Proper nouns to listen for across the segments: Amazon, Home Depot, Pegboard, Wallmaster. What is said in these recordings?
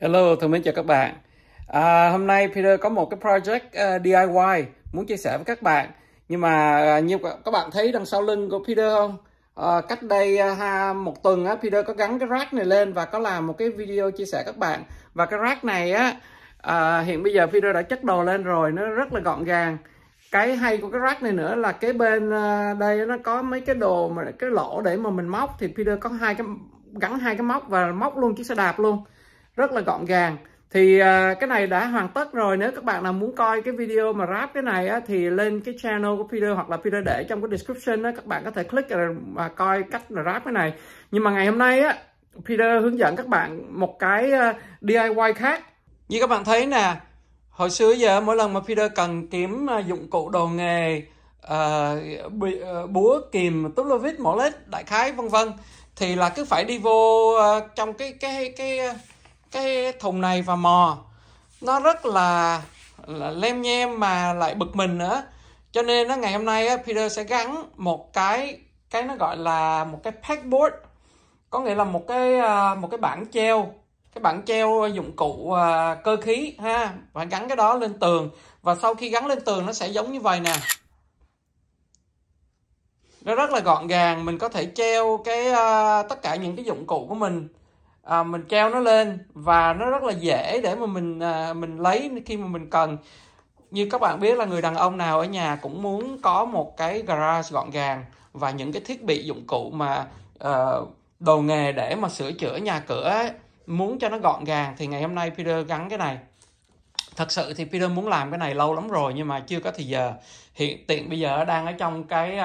Hello, thân mến chào các bạn. Hôm nay Peter có một cái project DIY muốn chia sẻ với các bạn. Nhưng mà như các bạn thấy đằng sau lưng của Peter không? Cách đây một tuần Peter có gắn cái rack này lên và có làm một cái video chia sẻ các bạn. Và cái rack này hiện bây giờ Peter đã chất đồ lên rồi, nó rất là gọn gàng. Cái hay của cái rack này nữa là cái bên đây nó có mấy cái đồ mà cái lỗ để mà mình móc, thì Peter có gắn hai cái móc và móc luôn chiếc xe đạp luôn. Rất là gọn gàng. Thì cái này đã hoàn tất rồi. Nếu các bạn nào muốn coi cái video mà ráp cái này thì lên cái channel của Peter hoặc là Peter để trong cái description các bạn có thể click và coi cách là ráp cái này. Nhưng mà ngày hôm nay Peter hướng dẫn các bạn một cái DIY khác. Như các bạn thấy nè, hồi xưa giờ mỗi lần mà Peter cần kiếm dụng cụ đồ nghề, búa, kìm, túp lô vít, mỏ lết, đại khái vân vân, thì là cứ phải đi vô trong cái thùng này và mò. Nó rất là lem nhem mà lại bực mình nữa. Cho nên ngày hôm nay Peter sẽ gắn một cái nó gọi là một cái pegboard, có nghĩa là một cái bảng treo, cái bảng treo dụng cụ cơ khí ha, và gắn cái đó lên tường. Và sau khi gắn lên tường nó sẽ giống như vậy nè, nó rất là gọn gàng. Mình có thể treo cái tất cả những cái dụng cụ của mình. Mình treo nó lên và nó rất là dễ để mà mình lấy khi mà mình cần. Như các bạn biết là người đàn ông nào ở nhà cũng muốn có một cái garage gọn gàng và những cái thiết bị dụng cụ mà đồ nghề để mà sửa chữa nhà cửa ấy, muốn cho nó gọn gàng. Thì ngày hôm nay Peter gắn cái này. Thật sự thì Peter muốn làm cái này lâu lắm rồi nhưng mà chưa có thời giờ. Hiện tiện bây giờ đang ở trong cái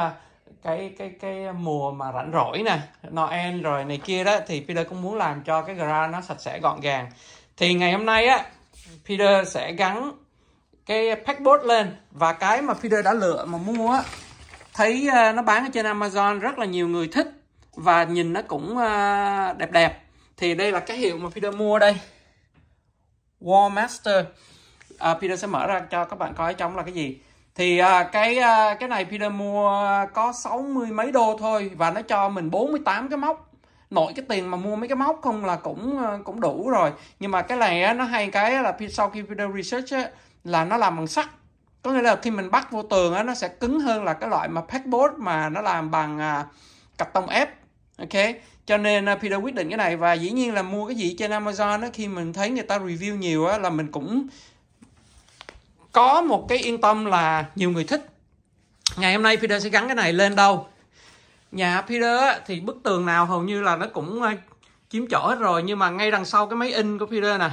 mùa mà rảnh rỗi nè, Noel rồi này kia đó, thì Peter cũng muốn làm cho cái garage nó sạch sẽ gọn gàng. Thì ngày hôm nay Peter sẽ gắn cái pegboard lên. Và cái mà Peter đã lựa mà mua thấy nó bán ở trên Amazon rất là nhiều người thích và nhìn nó cũng đẹp đẹp. Thì đây là cái hiệu mà Peter mua đây, Wallmaster. Peter sẽ mở ra cho các bạn coi trong là cái gì. Thì cái này Peter mua có 60 mấy đô thôi và nó cho mình 48 cái móc. Nội cái tiền mà mua mấy cái móc không là cũng đủ rồi. Nhưng mà cái này nó hay cái là sau khi Peter research là nó làm bằng sắt. Có nghĩa là khi mình bắt vô tường nó sẽ cứng hơn là cái loại mà pegboard mà nó làm bằng cạc tông ép. Ok, cho nên Peter quyết định cái này. Và dĩ nhiên là mua cái gì trên Amazon khi mình thấy người ta review nhiều là mình cũng có một cái yên tâm là nhiều người thích. Ngày hôm nay Peter sẽ gắn cái này lên đâu? Nhà Peter thì bức tường nào hầu như là nó cũng chiếm chỗ hết rồi. Nhưng mà ngay đằng sau cái máy in của Peter nè.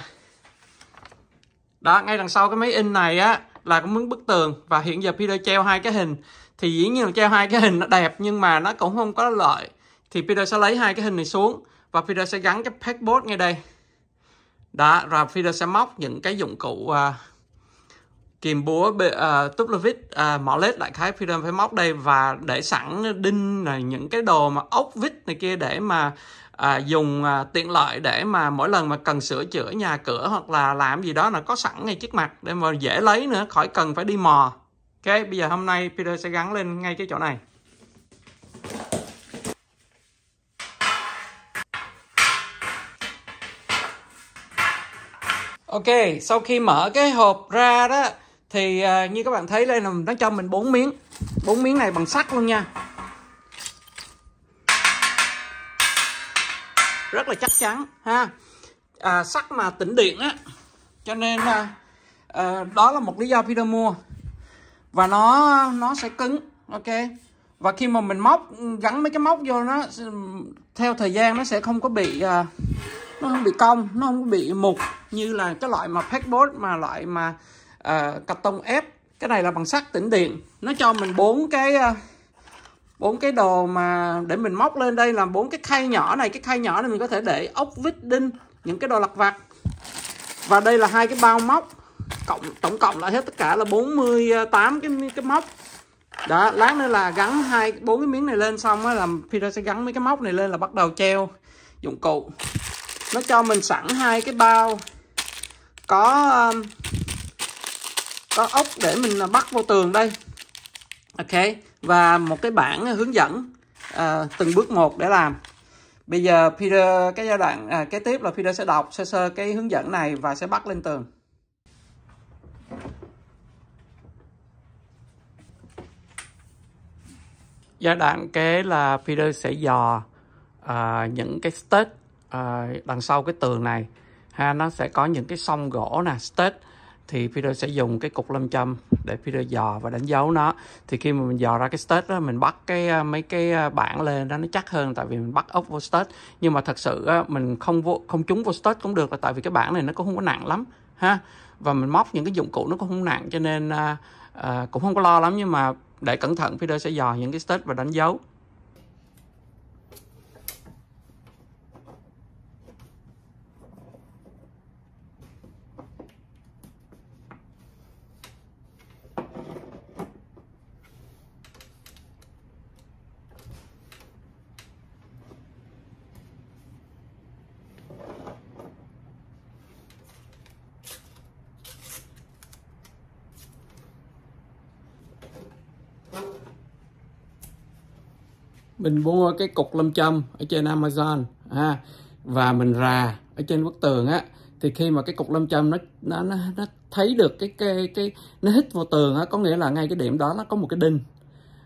Đó, ngay đằng sau cái máy in này là cũng muốn bức tường. Và hiện giờ Peter treo hai cái hình. Thì dĩ nhiên là treo hai cái hình nó đẹp nhưng mà nó cũng không có lợi. Thì Peter sẽ lấy hai cái hình này xuống. Và Peter sẽ gắn cái pegboard ngay đây. Đó, rồi Peter sẽ móc những cái dụng cụ... kìm búa, túp lô vít, mỏ lết, đại khái Peter phải móc đây và để sẵn đinh này, những cái đồ mà ốc vít này kia để mà dùng tiện lợi để mà mỗi lần mà cần sửa chữa nhà cửa hoặc là làm gì đó là có sẵn ngay trước mặt để mà dễ lấy nữa, khỏi cần phải đi mò. Ok, bây giờ hôm nay Peter sẽ gắn lên ngay cái chỗ này. Ok, sau khi mở cái hộp ra đó thì như các bạn thấy đây là nó cho mình 4 miếng. 4 miếng này bằng sắt luôn nha. Rất là chắc chắn ha. Sắt mà tĩnh điện cho nên đó là một lý do Peter mua. Và nó sẽ cứng. Ok. Và khi mà mình móc, gắn mấy cái móc vô nó theo thời gian nó sẽ không có bị nó không bị cong, nó không có bị mục như là cái loại mà pegboard mà loại mà cạc tông ép. Cái này là bằng sắt tĩnh điện. Nó cho mình 4 cái đồ mà để mình móc lên. Đây là 4 cái khay nhỏ này. Cái khay nhỏ này mình có thể để ốc vít, đinh, những cái đồ lặt vặt. Và đây là 2 cái bao móc. Tổng cộng lại hết tất cả là 48 cái móc. Đó, lát nữa là gắn 4 cái miếng này lên xong là Peter sẽ gắn mấy cái móc này lên là bắt đầu treo dụng cụ. Nó cho mình sẵn 2 cái bao có ốc để mình bắt vô tường đây. Ok, và một cái bảng hướng dẫn từng bước một để làm. Bây giờ Peter, cái giai đoạn kế tiếp là Peter sẽ đọc sơ sơ cái hướng dẫn này và sẽ bắt lên tường. Giai đoạn kế là Peter sẽ dò những cái stud đằng sau cái tường này ha, nó sẽ có những cái song gỗ nè, stud, thì Peter sẽ dùng cái cục lâm châm để Peter dò và đánh dấu nó. Thì khi mà mình dò ra cái stud đó, mình bắt cái mấy cái bảng lên đó nó chắc hơn, tại vì mình bắt ốc vô stud. Nhưng mà thật sự á, mình không trúng vô stud cũng được, là tại vì cái bảng này nó cũng không có nặng lắm ha, và mình móc những cái dụng cụ nó cũng không nặng, cho nên cũng không có lo lắm. Nhưng mà để cẩn thận, Peter sẽ dò những cái stud và đánh dấu. Mình mua cái cục lâm châm ở trên Amazon ha, và mình rà ở trên bức tường á, thì khi mà cái cục lâm châm nó thấy được cái nó hít vào tường á, có nghĩa là ngay cái điểm đó nó có một cái đinh,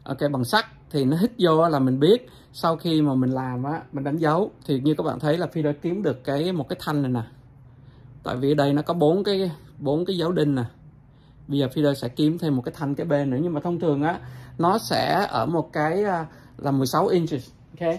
ok, bằng sắt, thì nó hít vô là mình biết. Sau khi mà mình làm á, mình đánh dấu, thì như các bạn thấy là Peter kiếm được một cái thanh này nè, tại vì ở đây nó có bốn cái dấu đinh nè. Bây giờ Peter sẽ kiếm thêm một cái thanh cái bên nữa, nhưng mà thông thường á nó sẽ ở một cái là 16 inches, ok.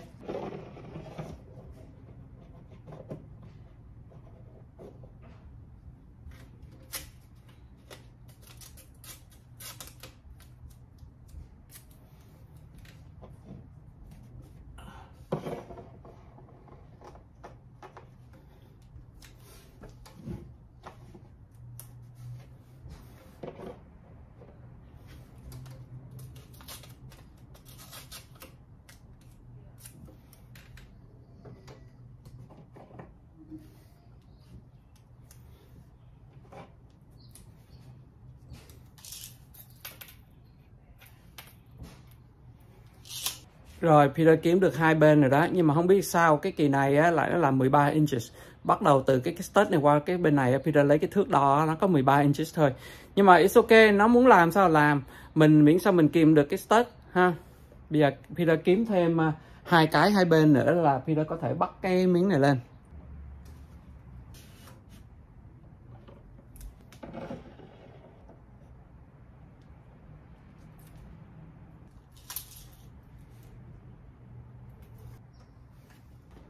Rồi Peter kiếm được hai bên rồi đó, nhưng mà không biết sao cái kỳ này á, lại nó là 13 inches. Bắt đầu từ cái stud này qua cái bên này, Peter lấy cái thước đo nó có 13 inches thôi. Nhưng mà it's ok, nó muốn làm sao làm, mình miễn sao mình kìm được cái stud ha. Bây giờ Peter kiếm thêm hai cái hai bên nữa là Peter có thể bắt cái miếng này lên.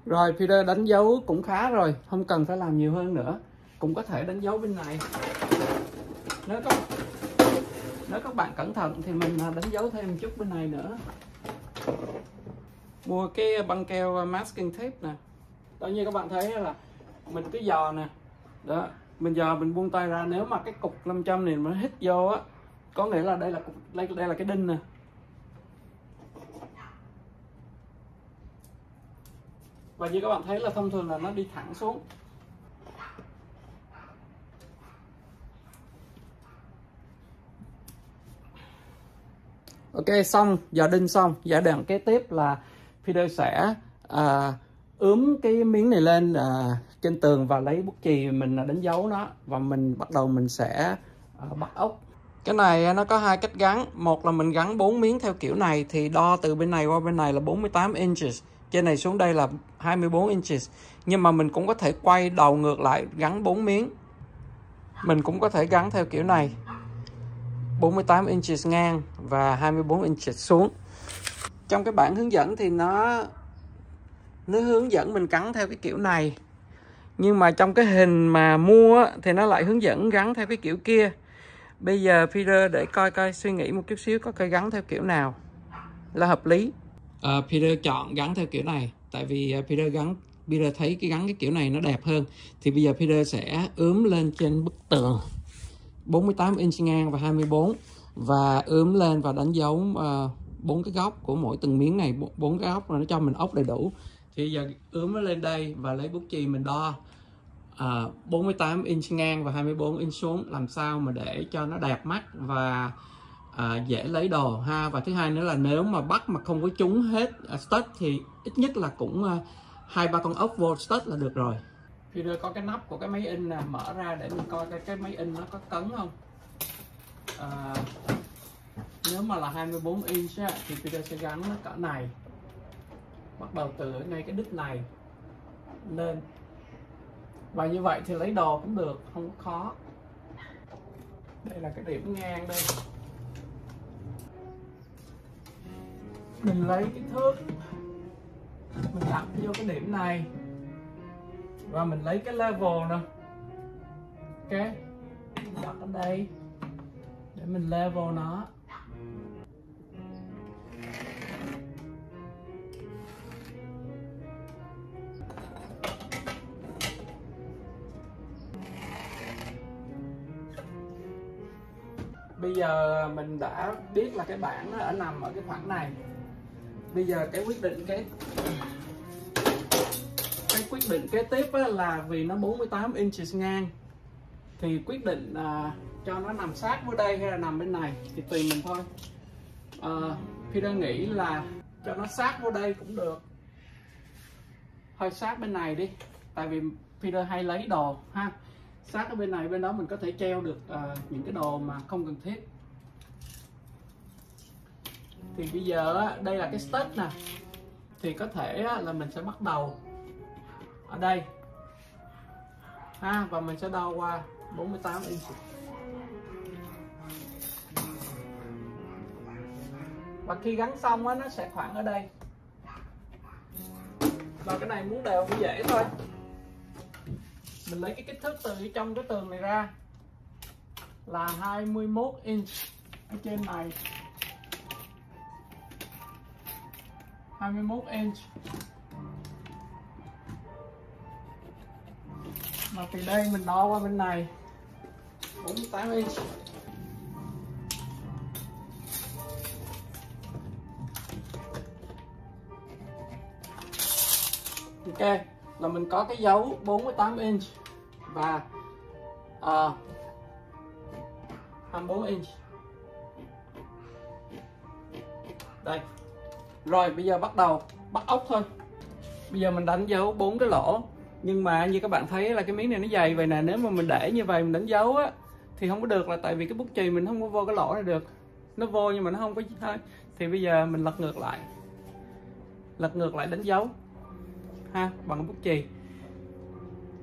Rồi Peter đánh dấu cũng khá rồi, không cần phải làm nhiều hơn nữa. Cũng có thể đánh dấu bên này. Nếu các bạn cẩn thận thì mình đánh dấu thêm một chút bên này nữa. Mua cái băng keo masking tape nè. Tự nhiên các bạn thấy là mình cứ dò nè. Đó, mình dò mình buông tay ra, nếu mà cái cục 500 này mà hít vô á, có nghĩa là đây là cái đinh nè. Và như các bạn thấy là thông thường là nó đi thẳng xuống. Ok, xong, giờ đinh xong. Giai đoạn kế tiếp là Peter sẽ ướm cái miếng này lên trên tường và lấy bút chì mình đánh dấu nó. Và mình bắt đầu mình sẽ bắt ốc. Cái này nó có hai cách gắn. Một là mình gắn 4 miếng theo kiểu này, thì đo từ bên này qua bên này là 48 inches. Trên này xuống đây là 24 inches. Nhưng mà mình cũng có thể quay đầu ngược lại gắn 4 miếng. Mình cũng có thể gắn theo kiểu này. 48 inches ngang và 24 inches xuống. Trong cái bản hướng dẫn thì nó hướng dẫn mình gắn theo cái kiểu này. Nhưng mà trong cái hình mà mua thì nó lại hướng dẫn gắn theo cái kiểu kia. Bây giờ Peter để coi suy nghĩ một chút xíu có cái gắn theo kiểu nào là hợp lý. Peter chọn gắn theo kiểu này, tại vì Peter thấy cái kiểu này nó đẹp hơn. Thì bây giờ Peter sẽ ướm lên trên bức tường 48 inch ngang và 24, và ướm lên và đánh dấu 4 cái góc của mỗi từng miếng này, 4 cái góc là nó cho mình ốc đầy đủ. Thì giờ ướm nó lên đây và lấy bút chì mình đo 48 inch ngang và 24 inch xuống, làm sao mà để cho nó đẹp mắt và dễ lấy đồ ha. Và thứ hai nữa là nếu mà bắt mà không có trúng hết stud thì ít nhất là cũng 2-3 con ốc vô stud là được rồi. Thì đưa có cái nắp của cái máy in nè, mở ra để mình coi cái máy in nó có cấn không. Nếu mà là 24 inch á, thì Peter sẽ gắn nó cỡ này, bắt đầu từ ngay cái đít này lên, và như vậy thì lấy đồ cũng được, không có khó. Đây là cái điểm ngang đây, mình lấy cái thước mình đặt vô cái điểm này và mình lấy cái level nè, ok, đặt ở đây để mình level nó. Bây giờ mình đã biết là cái bảng nó nằm ở cái khoảng này. Bây giờ cái quyết định kế tiếp là vì nó 48 inches ngang, thì quyết định cho nó nằm sát với đây hay là nằm bên này thì tùy mình thôi. Peter nghĩ là cho nó sát vô đây cũng được, hơi sát bên này đi, tại vì Peter hay lấy đồ ha, sát ở bên này bên đó mình có thể treo được những cái đồ mà không cần thiết. Thì bây giờ đây là cái stud nè, thì có thể là mình sẽ bắt đầu ở đây ha, và mình sẽ đo qua 48 inch. Và khi gắn xong á, nó sẽ khoảng ở đây. Và cái này muốn đều cũng dễ thôi. Mình lấy cái kích thước từ trong cái tường này ra là 21 inch ở trên này, 21 inch. Mà từ đây mình đo qua bên này 48 inch. Ok, là mình có cái dấu 48 inch và 24 inch. Đây. Rồi bây giờ bắt đầu bắt ốc thôi. Bây giờ mình đánh dấu 4 cái lỗ. Nhưng mà như các bạn thấy là cái miếng này nó dày vậy nè, nếu mà mình để như vậy mình đánh dấu á thì không có được, là tại vì cái bút chì mình không có vô cái lỗ này được. Nó vô nhưng mà nó không có gì thôi. Thì bây giờ mình lật ngược lại. Lật ngược lại đánh dấu ha, bằng bút chì.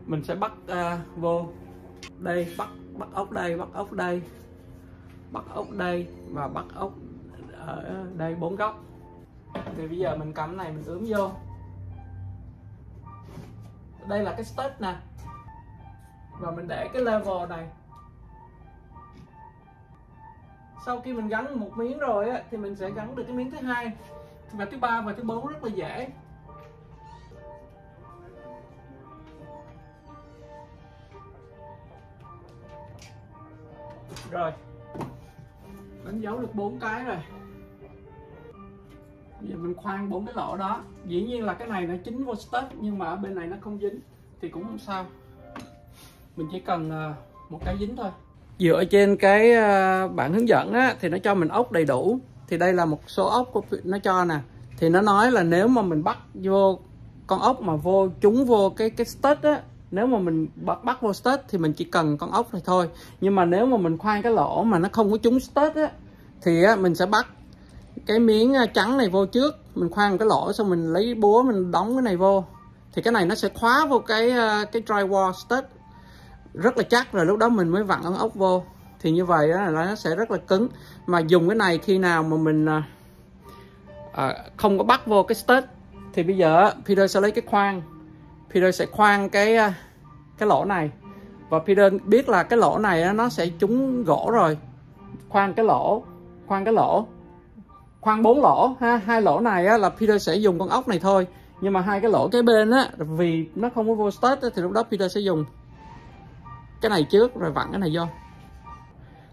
Mình sẽ bắt vô đây, bắt ốc đây, bắt ốc đây và bắt ốc ở đây, 4 góc. Thì bây giờ mình cắm này mình ướm vô. Đây là cái stud nè, và mình để cái level này. Sau khi mình gắn một miếng rồi á, thì mình sẽ gắn được cái miếng thứ hai và thứ ba và thứ bốn rất là dễ. Rồi, đánh dấu được 4 cái rồi. Bây giờ mình khoan 4 cái lỗ đó. Dĩ nhiên là cái này nó chính vô stud, nhưng mà ở bên này nó không dính thì cũng không sao. Mình chỉ cần một cái dính thôi. Dựa trên cái bản hướng dẫn á, thì nó cho mình ốc đầy đủ. Thì đây là một số ốc của nó cho nè. Thì nó nói là nếu mà mình bắt vô con ốc mà vô trúng vô cái stud á, nếu mà mình bắt vô stud thì mình chỉ cần con ốc này thôi. Nhưng mà nếu mà mình khoan cái lỗ mà nó không có trúng stud á, thì mình sẽ bắt cái miếng trắng này vô trước, mình khoan cái lỗ xong mình lấy búa mình đóng cái này vô, thì cái này nó sẽ khóa vô cái drywall stud rất là chắc, rồi lúc đó mình mới vặn con ốc vô. Thì như vậy là nó sẽ rất là cứng. Mà dùng cái này khi nào mà mình không có bắt vô cái stud, thì bây giờ Peter sẽ lấy cái khoan, Peter sẽ khoan cái lỗ này, và Peter biết là cái lỗ này nó sẽ trúng gỗ rồi, khoan cái lỗ, khoan 4 lỗ ha, 2 lỗ này á, là Peter sẽ dùng con ốc này thôi, nhưng mà 2 cái lỗ cái bên á, vì nó không có vô stud thì lúc đó Peter sẽ dùng cái này trước rồi vặn cái này vô.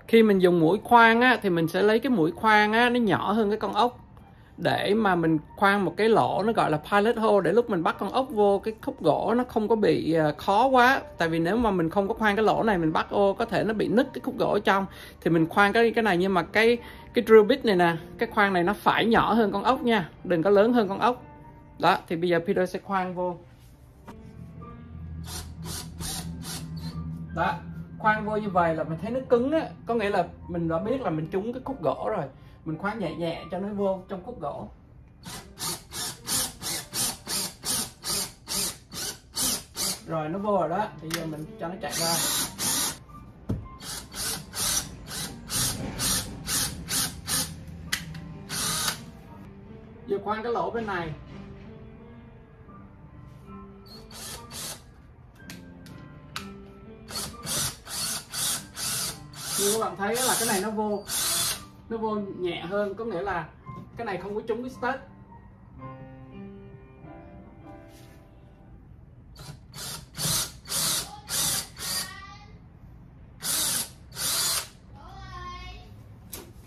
Khi mình dùng mũi khoan á, thì mình sẽ lấy cái mũi khoan á, nó nhỏ hơn cái con ốc, để mà mình khoan một cái lỗ nó gọi là pilot hole, để lúc mình bắt con ốc vô cái khúc gỗ nó không có bị khó quá. Tại vì nếu mà mình không có khoan cái lỗ này mình bắt ô có thể nó bị nứt cái khúc gỗ ở trong. Thì mình khoan cái này, nhưng mà cái drill bit này nè, cái khoan này nó phải nhỏ hơn con ốc nha, đừng có lớn hơn con ốc. Đó, thì bây giờ Peter sẽ khoan vô. Đó, khoan vô như vậy là mình thấy nó cứng á, có nghĩa là mình đã biết là mình trúng cái khúc gỗ rồi. Mình khoan nhẹ nhẹ cho nó vô trong khúc gỗ. Rồi nó vô rồi đó, bây giờ mình cho nó chạy ra. Giờ khoan cái lỗ bên này. Như các bạn thấy là cái này nó vô nhẹ hơn, có nghĩa là cái này không có trúng cái stud.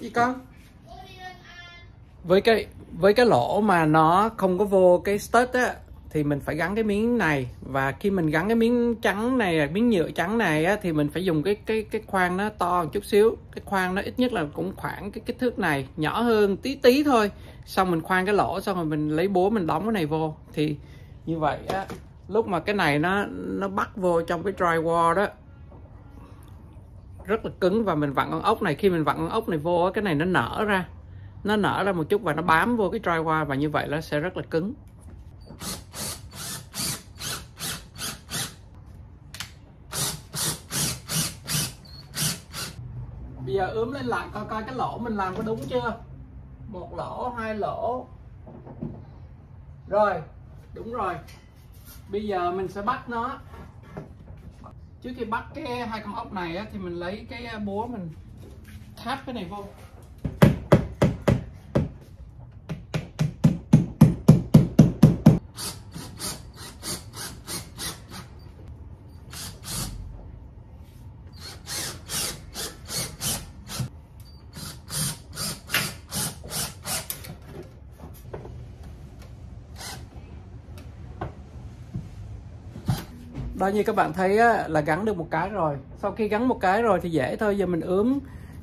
Gì con? Với cái lỗ mà nó không có vô cái stud á, thì mình phải gắn cái miếng này, và khi mình gắn cái miếng trắng này, miếng nhựa trắng này á, thì mình phải dùng cái khoang nó to một chút xíu, cái khoang nó ít nhất là cũng khoảng cái kích thước này, nhỏ hơn tí tí thôi. Xong mình khoan cái lỗ, xong rồi mình lấy búa mình đóng cái này vô, thì như vậy á, lúc mà cái này nó bắt vô trong cái drywall đó rất là cứng, và mình vặn con ốc này, khi mình vặn con ốc này vô, cái này nó nở ra một chút và nó bám vô cái drywall, và như vậy nó sẽ rất là cứng. Bây giờ ướm lên lại coi coi cái lỗ mình làm có đúng chưa. Một lỗ, hai lỗ. Rồi, đúng rồi. Bây giờ mình sẽ bắt nó. Trước khi bắt cái hai con ốc này á, thì mình lấy cái búa mình tháp cái này vô. Đó, như các bạn thấy á, là gắn được một cái rồi. Sau khi gắn một cái rồi thì dễ thôi. Giờ mình ướm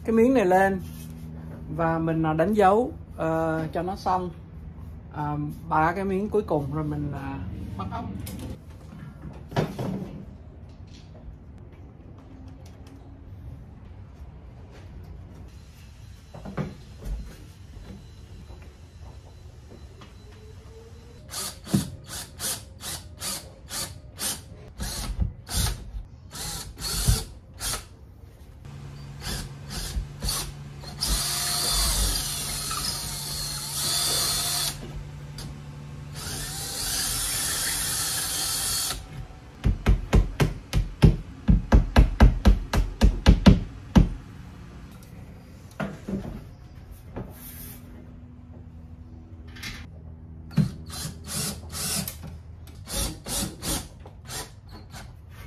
cái miếng này lên và mình đánh dấu cho nó xong ba cái miếng cuối cùng, rồi mình bắt ốc.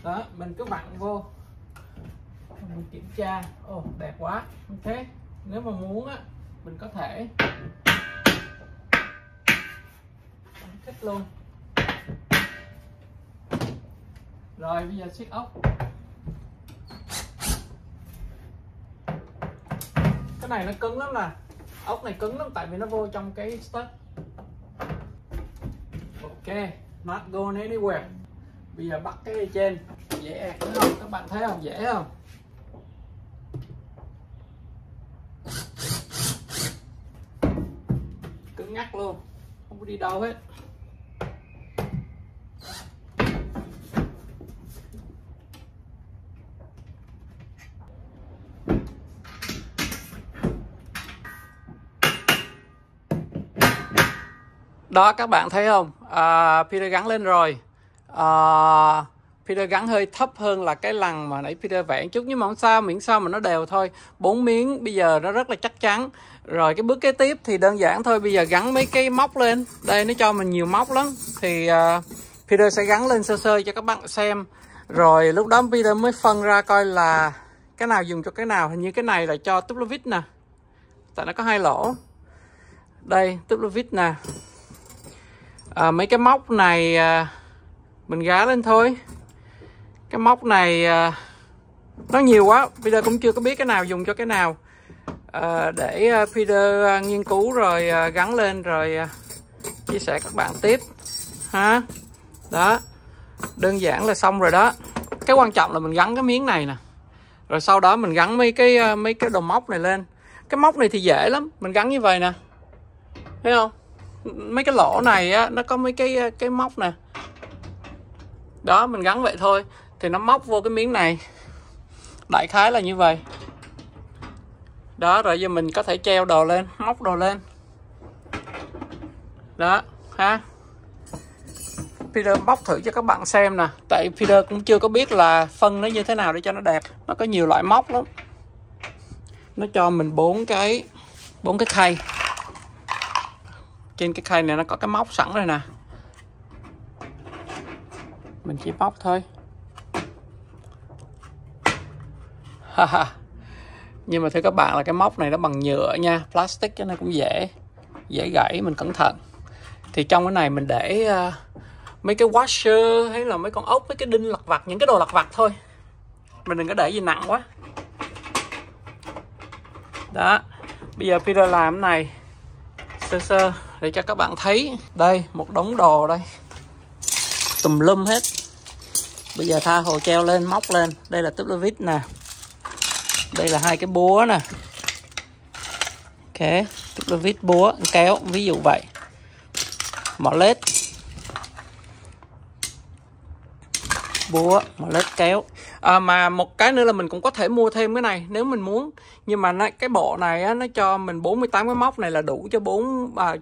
Đó, mình cứ vặn vô, mình kiểm tra. Ồ, đẹp quá. Ok, nếu mà muốn á, mình có thể thích luôn. Rồi bây giờ siết ốc. Cái này nó cứng lắm nè. Ốc này cứng lắm tại vì nó vô trong cái stud. Ok, not going anywhere. Bây giờ bắt cái trên dễ đúng không? Các bạn thấy không, dễ không? Cứng ngắc luôn, không có đi đâu hết. Đó, các bạn thấy không? Peter gắn lên rồi. Peter gắn hơi thấp hơn là cái lằn mà nãy Peter vẽ chút, nhưng mà không sao, miễn sao mà nó đều thôi. 4 miếng bây giờ nó rất là chắc chắn rồi. Cái bước kế tiếp thì đơn giản thôi, bây giờ gắn mấy cái móc lên. Đây nó cho mình nhiều móc lắm, thì Peter sẽ gắn lên sơ sơ cho các bạn xem, rồi lúc đó Peter mới phân ra coi là cái nào dùng cho cái nào. Hình như cái này là cho túp lô vít nè, tại nó có hai lỗ. Đây túp lô vít nè. Mấy cái móc này mình gá lên thôi. Cái móc này nó nhiều quá, Peter cũng chưa có biết cái nào dùng cho cái nào. Để Peter nghiên cứu rồi gắn lên, rồi chia sẻ các bạn tiếp ha. Đó, đơn giản là xong rồi đó. Cái quan trọng là mình gắn cái miếng này nè, rồi sau đó mình gắn mấy cái đầu móc này lên. Cái móc này thì dễ lắm, mình gắn như vậy nè, thấy không? Mấy cái lỗ này á, nó có mấy cái móc nè. Đó, mình gắn vậy thôi thì nó móc vô cái miếng này. Đại khái là như vậy. Đó, rồi giờ mình có thể treo đồ lên, móc đồ lên. Đó, ha. Peter bóc thử cho các bạn xem nè. Tại Peter cũng chưa có biết là phân nó như thế nào để cho nó đẹp. Nó có nhiều loại móc lắm. Nó cho mình bốn cái khay. Trên cái khay này nó có cái móc sẵn rồi nè. Mình chỉ móc thôi. Nhưng mà thưa các bạn là cái móc này nó bằng nhựa nha, plastic cho nên cũng dễ gãy, mình cẩn thận. Thì trong cái này mình để mấy cái washer hay là mấy con ốc, mấy cái đinh lặt vặt, những cái đồ lặt vặt thôi. Mình đừng có để gì nặng quá. Đó, bây giờ Peter làm cái này sơ sơ để cho các bạn thấy. Đây, một đống đồ đây, tùm lum hết. Bây giờ tha hồ treo lên, móc lên. Đây là túp lô vít nè, đây là hai cái búa nè. Ok, túp lô vít, búa, kéo, ví dụ vậy. Mỏ lết, búa, mỏ lết, kéo. Mà một cái nữa là mình cũng có thể mua thêm cái này nếu mình muốn. Nhưng mà cái bộ này á, nó cho mình 48 cái móc này là đủ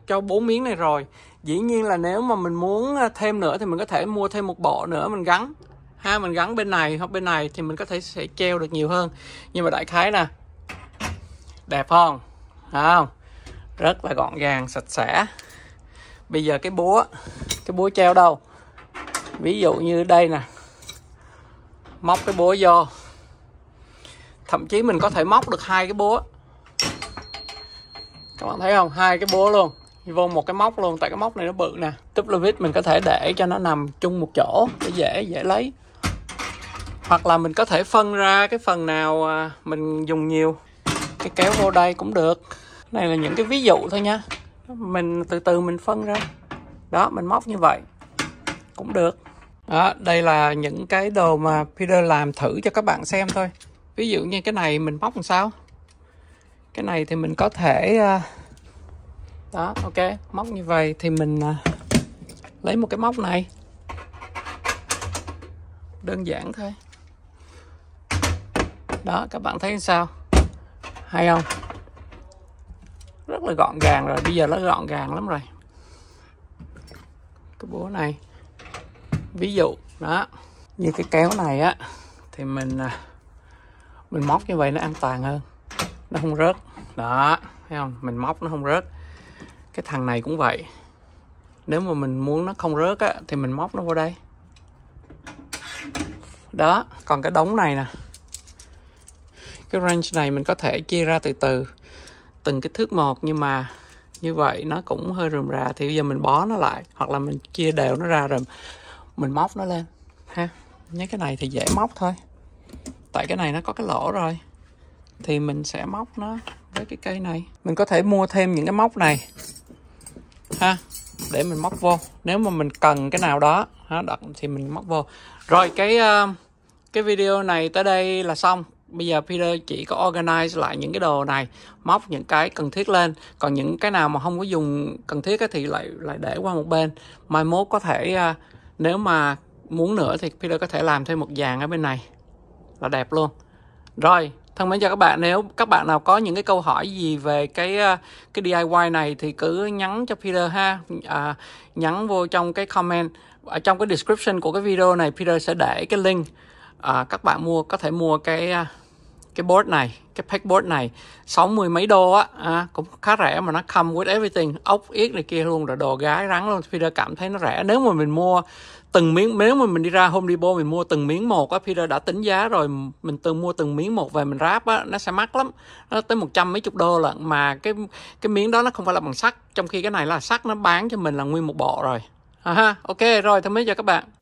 cho 4 miếng này rồi. Dĩ nhiên là nếu mà mình muốn thêm nữa thì mình có thể mua thêm một bộ nữa mình gắn. Ha, mình gắn bên này hoặc bên này thì mình có thể sẽ treo được nhiều hơn. Nhưng mà đại khái nè, đẹp không? Không? Rất là gọn gàng, sạch sẽ. Bây giờ cái búa treo đâu? Ví dụ như đây nè, móc cái búa vô. Thậm chí mình có thể móc được hai cái búa. Các bạn thấy không? Hai cái búa luôn, vô một cái móc luôn, tại cái móc này nó bự nè. Túp lô vít mình có thể để cho nó nằm chung một chỗ để dễ lấy. Hoặc là mình có thể phân ra cái phần nào mình dùng nhiều, cái kéo vô đây cũng được. Này là những cái ví dụ thôi nha. Mình từ từ phân ra. Đó, mình móc như vậy cũng được. Đó, đây là những cái đồ mà Peter làm thử cho các bạn xem thôi. Ví dụ như cái này mình móc làm sao. Cái này thì mình có thể đó, ok, móc như vậy thì mình lấy một cái móc này. Đơn giản thôi. Đó, các bạn thấy sao? Hay không? Rất là gọn gàng rồi, bây giờ nó gọn gàng lắm rồi. Cái búa này. Ví dụ, đó. Như cái kéo này á thì mình móc như vậy nó an toàn hơn. Nó không rớt. Đó, thấy không? Mình móc nó không rớt. Cái thằng này cũng vậy. Nếu mà mình muốn nó không rớt á thì mình móc nó vô đây. Đó, còn cái đống này nè. Cái range này mình có thể chia ra từ từ, từng cái thước một, nhưng mà như vậy nó cũng hơi rườm rà thì bây giờ mình bó nó lại hoặc là mình chia đều nó ra rồi mình móc nó lên ha. Nhớ cái này thì dễ móc thôi. Tại cái này nó có cái lỗ rồi. Thì mình sẽ móc nó với cái cây này. Mình có thể mua thêm những cái móc này ha, để mình móc vô. Nếu mà mình cần cái nào đó ha, đặt thì mình móc vô. Rồi cái video này tới đây là xong. Bây giờ Peter chỉ có organize lại những cái đồ này, móc những cái cần thiết lên. Còn những cái nào mà không có dùng cần thiết thì lại để qua một bên. Mai mốt có thể nếu mà muốn nữa thì Peter có thể làm thêm một dàn ở bên này là đẹp luôn. Rồi, thân mến chào các bạn. Nếu các bạn nào có những cái câu hỏi gì về cái DIY này thì cứ nhắn cho Peter ha. Nhắn vô trong cái comment. Ở trong cái description của cái video này Peter sẽ để cái link. Các bạn có thể mua cái board này, cái pegboard này 60 mấy đô á, cũng khá rẻ mà nó come with everything, ốc yết này kia luôn, rồi đồ gái rắn luôn. Peter cảm thấy nó rẻ. Nếu mà mình mua từng miếng, nếu mà mình đi ra Home Depot mình mua từng miếng một á, Peter đã tính giá rồi, mình mua từng miếng một về mình ráp á, nó sẽ mắc lắm, nó tới 100 mấy chục đô lận. Mà cái miếng đó nó không phải là bằng sắt, trong khi cái này là sắt, nó bán cho mình là nguyên một bộ rồi. Ok, rồi thân mến chào các bạn.